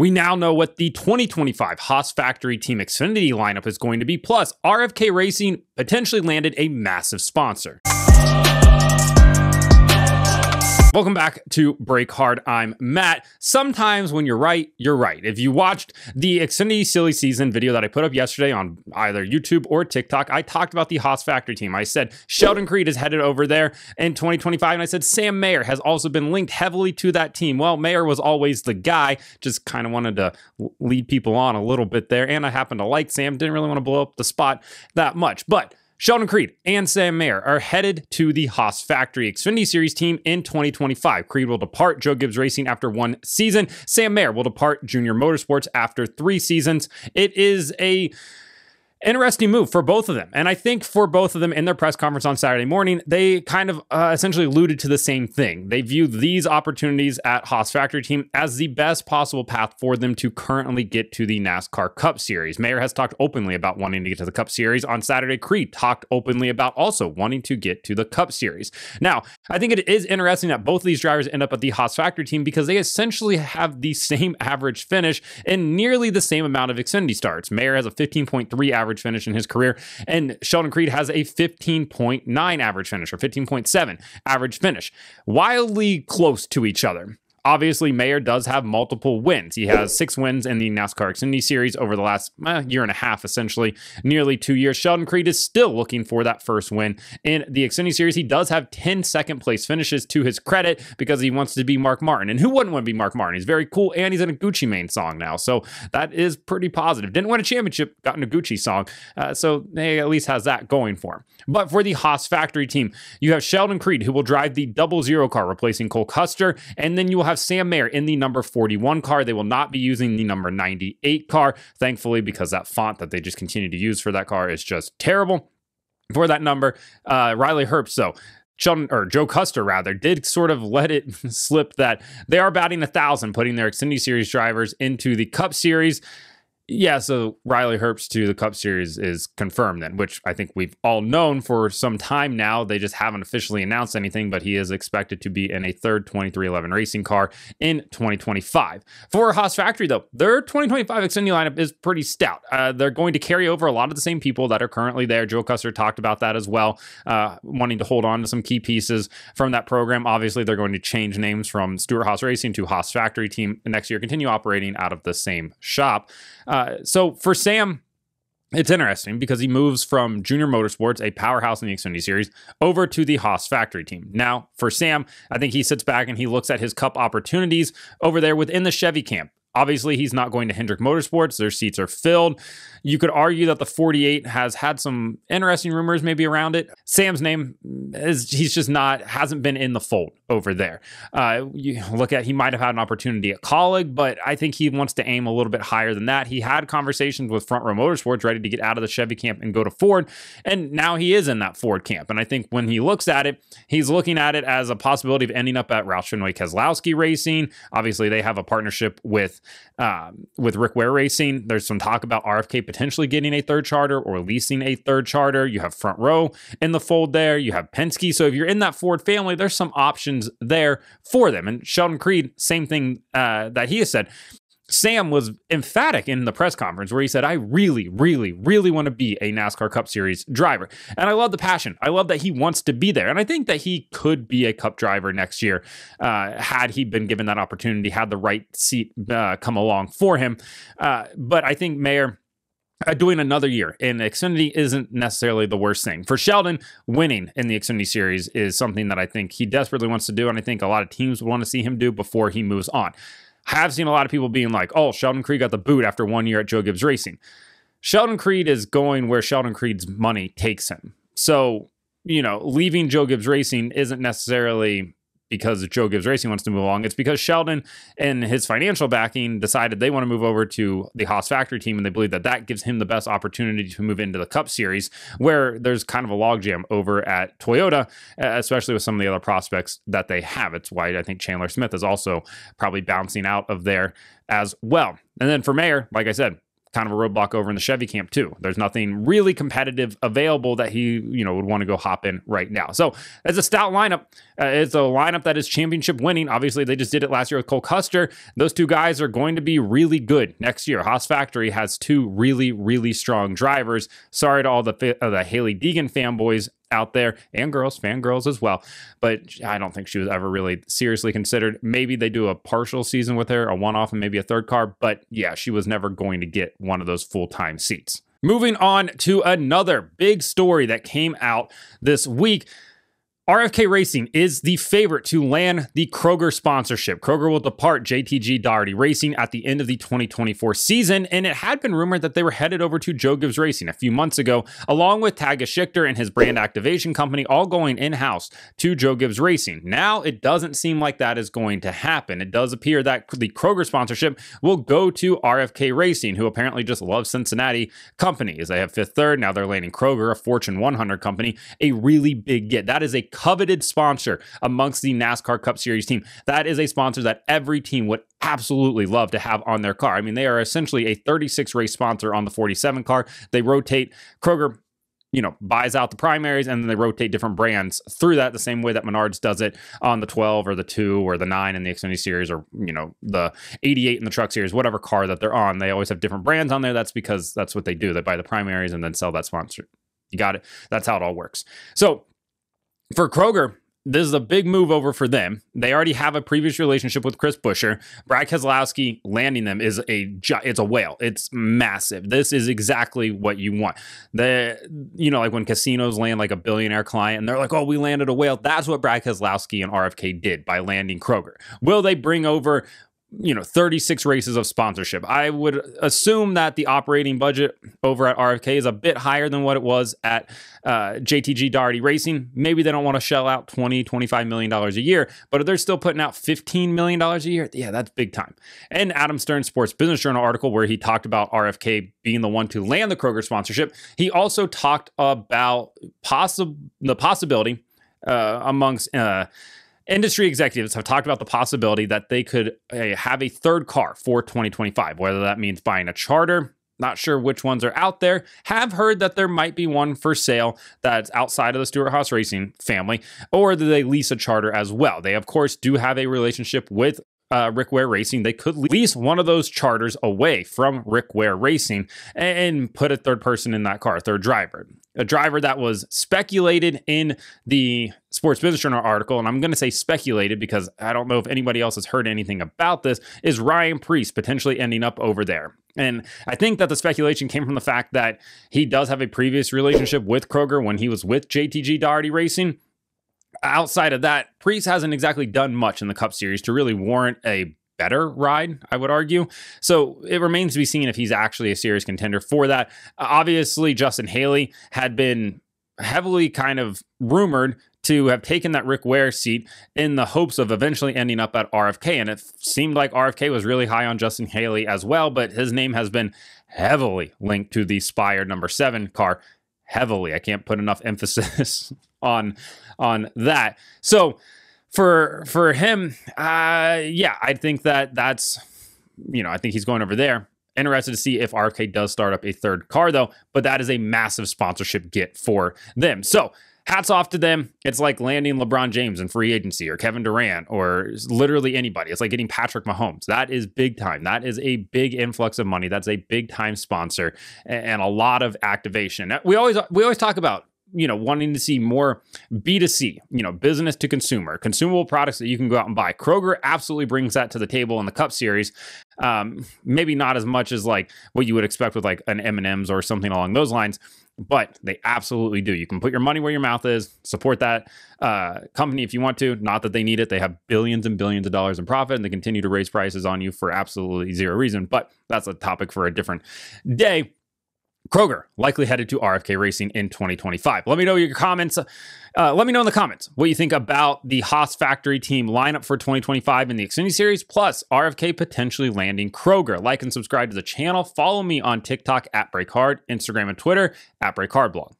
We now know what the 2025 Haas Factory Team Xfinity lineup is going to be, plus RFK Racing potentially landed a massive sponsor. Welcome back to BrakeHard. I'm Matt. Sometimes when you're right, you're right. If you watched the Xfinity Silly Season video that I put up yesterday on either YouTube or TikTok, I talked about the Haas Factory Team. I said Sheldon Creed is headed over there in 2025, and I said Sam Mayer has also been linked heavily to that team. Well, Mayer was always the guy. Just kind of wanted to lead people on a little bit there, and I happen to like Sam. Didn't really want to blow up the spot that much, but Sheldon Creed and Sam Mayer are headed to the Haas Factory Xfinity Series team in 2025. Creed will depart Joe Gibbs Racing after one season. Sam Mayer will depart Junior Motorsports after three seasons. It is a interesting move for both of them. And I think for both of them in their press conference on Saturday morning, they kind of essentially alluded to the same thing. They view these opportunities at Haas Factory Team as the best possible path for them to currently get to the NASCAR Cup Series. Mayer has talked openly about wanting to get to the Cup Series. On Saturday, Creed talked openly about also wanting to get to the Cup Series. Now, I think it is interesting that both of these drivers end up at the Haas Factory Team because they essentially have the same average finish and nearly the same amount of Xfinity starts. Mayer has a 15.3 average finish in his career, and Sheldon Creed has a 15.9 average finish, or 15.7 average finish. Wildly close to each other. Obviously, Mayer does have multiple wins. He has 6 wins in the NASCAR Xfinity Series over the last year and a half, essentially, nearly 2 years. Sheldon Creed is still looking for that first win in the Xfinity Series. He does have 10 second-place finishes to his credit because he wants to be Mark Martin. And who wouldn't want to be Mark Martin? He's very cool, and he's in a Gucci Mane song now, so that is pretty positive. Didn't win a championship, got in a Gucci song, so he at least has that going for him. But for the Haas Factory Team, you have Sheldon Creed, who will drive the 00 car, replacing Cole Custer, and then you will have Sam Mayer in the number 41 car. They will not be using the number 98 car, thankfully, because that font that they just continue to use for that car is just terrible. For that number, Riley Herbst, though, Joe Custer, rather, did sort of let it slip that they are batting 1,000, putting their Xfinity Series drivers into the Cup Series. Yeah, so Riley Herbst to the Cup Series is confirmed then, which I think we've all known for some time now. They just haven't officially announced anything, but he is expected to be in a third 2311 racing car in 2025. For Haas Factory, though, their 2025 Xfinity lineup is pretty stout. They're going to carry over a lot of the same people that are currently there. Joe Custer talked about that as well, wanting to hold on to some key pieces from that program. Obviously, they're going to change names from Stewart-Haas Racing to Haas Factory Team next year, continue operating out of the same shop. So for Sam, it's interesting because he moves from Junior Motorsports, a powerhouse in the Xfinity Series, over to the Haas Factory Team. Now, for Sam, I think he sits back and he looks at his Cup opportunities over there within the Chevy camp. Obviously, he's not going to Hendrick Motorsports. Their seats are filled. You could argue that the 48 has had some interesting rumors maybe around it. Sam's name is, he's just not, hasn't been in the fold over there. You look at, he might have had an opportunity at Colleague, but I think he wants to aim a little bit higher than that. He had conversations with Front Row Motorsports, ready to get out of the Chevy camp and go to Ford, and now he is in that Ford camp. And I think when he looks at it, he's looking at it as a possibility of ending up at Roush Fenway Keslowski Racing. Obviously, they have a partnership with Rick Ware Racing. There's some talk about RFK potentially getting a third charter or leasing a third charter. You have Front Row in the fold there. You have Penske. So if you're in that Ford family, there's some options there for them. And Sheldon Creed, same thing that he has said. Sam was emphatic in the press conference where he said, I really, really, really want to be a NASCAR Cup Series driver. And I love the passion. I love that he wants to be there. And I think that he could be a Cup driver next year had he been given that opportunity, had the right seat come along for him. But I think Mayer doing another year in Xfinity isn't necessarily the worst thing. For Sheldon, winning in the Xfinity Series is something that I think he desperately wants to do. And I think a lot of teams would want to see him do before he moves on. I have seen a lot of people being like, oh, Sheldon Creed got the boot after 1 year at Joe Gibbs Racing. Sheldon Creed is going where Sheldon Creed's money takes him. So, you know, leaving Joe Gibbs Racing isn't necessarily because Joe Gibbs Racing wants to move along. It's because Sheldon and his financial backing decided they want to move over to the Haas Factory Team, and they believe that that gives him the best opportunity to move into the Cup Series, where there's kind of a logjam over at Toyota, especially with some of the other prospects that they have. It's why I think Chandler Smith is also probably bouncing out of there as well. And then for Mayer, like I said, kind of a roadblock over in the Chevy camp too. There's nothing really competitive available that he, you know, would want to go hop in right now. So it's a stout lineup. It's a lineup that is championship winning. Obviously, they just did it last year with Cole Custer. Those two guys are going to be really good next year. Haas Factory has two really, really strong drivers. Sorry to all the Hailey Deegan fanboys out there, and girls, fangirls as well. But I don't think she was ever really seriously considered. Maybe they do a partial season with her, a one-off and maybe a third car. But yeah, she was never going to get one of those full-time seats. Moving on to another big story that came out this week. RFK Racing is the favorite to land the Kroger sponsorship. Kroger will depart JTG Daugherty Racing at the end of the 2024 season, and it had been rumored that they were headed over to Joe Gibbs Racing a few months ago, along with Tagus Schichter and his brand activation company, all going in-house to Joe Gibbs Racing. Now, it doesn't seem like that is going to happen. It does appear that the Kroger sponsorship will go to RFK Racing, who apparently just loves Cincinnati companies. They have Fifth Third, now they're landing Kroger, a Fortune 100 company, a really big get. That is a coveted sponsor amongst the NASCAR Cup Series team. That is a sponsor that every team would absolutely love to have on their car. I mean, they are essentially a 36 race sponsor on the 47 car. They rotate Kroger, you know, buys out the primaries, and then they rotate different brands through that the same way that Menards does it on the 12 or the 2 or the 9 in the Xfinity Series, or, you know, the 88 in the Truck Series, whatever car that they're on. They always have different brands on there. That's because that's what they do. They buy the primaries and then sell that sponsor. You got it. That's how it all works. So for Kroger, this is a big move over for them. They already have a previous relationship with Chris Buescher. Brad Keselowski landing them is it's a whale. It's massive. This is exactly what you want. You know, like when casinos land like a billionaire client and they're like, oh, we landed a whale. That's what Brad Keselowski and RFK did by landing Kroger. Will they bring over, you know, 36 races of sponsorship? I would assume that the operating budget over at RFK is a bit higher than what it was at JTG Daugherty Racing. Maybe they don't want to shell out $20, $25 million a year, but if they're still putting out $15 million a year, yeah, that's big time. And Adam Stern's Sports Business Journal article where he talked about RFK being the one to land the Kroger sponsorship, he also talked about the possibility amongst industry executives have talked about the possibility that they could have a third car for 2025, whether that means buying a charter. Not sure which ones are out there. Have heard that there might be one for sale that's outside of the Stewart-Haas Racing family, or that they lease a charter as well. They, of course, do have a relationship with Rick Ware Racing. They could lease one of those charters away from Rick Ware Racing and put a third person in that car, a third driver. A driver that was speculated in the Sports Business Journal article, and I'm going to say speculated because I don't know if anybody else has heard anything about this, is Ryan Priest potentially ending up over there. And I think that the speculation came from the fact that he does have a previous relationship with Kroger when he was with JTG Daugherty Racing. Outside of that, Priest hasn't exactly done much in the Cup Series to really warrant a better ride, I would argue. So it remains to be seen if he's actually a serious contender for that. Obviously, Justin Haley had been heavily kind of rumored to have taken that Rick Ware seat in the hopes of eventually ending up at RFK. And it seemed like RFK was really high on Justin Haley as well, but his name has been heavily linked to the Spire #7 car. Heavily. I can't put enough emphasis on that. So for him, yeah, I think that's, you know, I think he's going over there. Interested to see if RFK does start up a third car though, but that is a massive sponsorship get for them. So hats off to them. It's like landing LeBron James in free agency, or Kevin Durant, or literally anybody. It's like getting Patrick Mahomes. That is big time. That is a big influx of money. That's a big time sponsor and a lot of activation. We always talk about, you know, wanting to see more B2C, you know, business to consumer, consumable products that you can go out and buy. Kroger absolutely brings that to the table in the Cup Series. Maybe not as much as like what you would expect with like an M&M's or something along those lines, but they absolutely do. You can put your money where your mouth is, support that company if you want to. Not that they need it. They have billions and billions of dollars in profit, and they continue to raise prices on you for absolutely zero reason, but that's a topic for a different day. Kroger likely headed to RFK Racing in 2025. Let me know your comments. Let me know in the comments what you think about the Haas Factory Team lineup for 2025 in the Xfinity Series, plus RFK potentially landing Kroger. Like and subscribe to the channel. Follow me on TikTok at BrakeHard, Instagram and Twitter at BrakeHardBlog.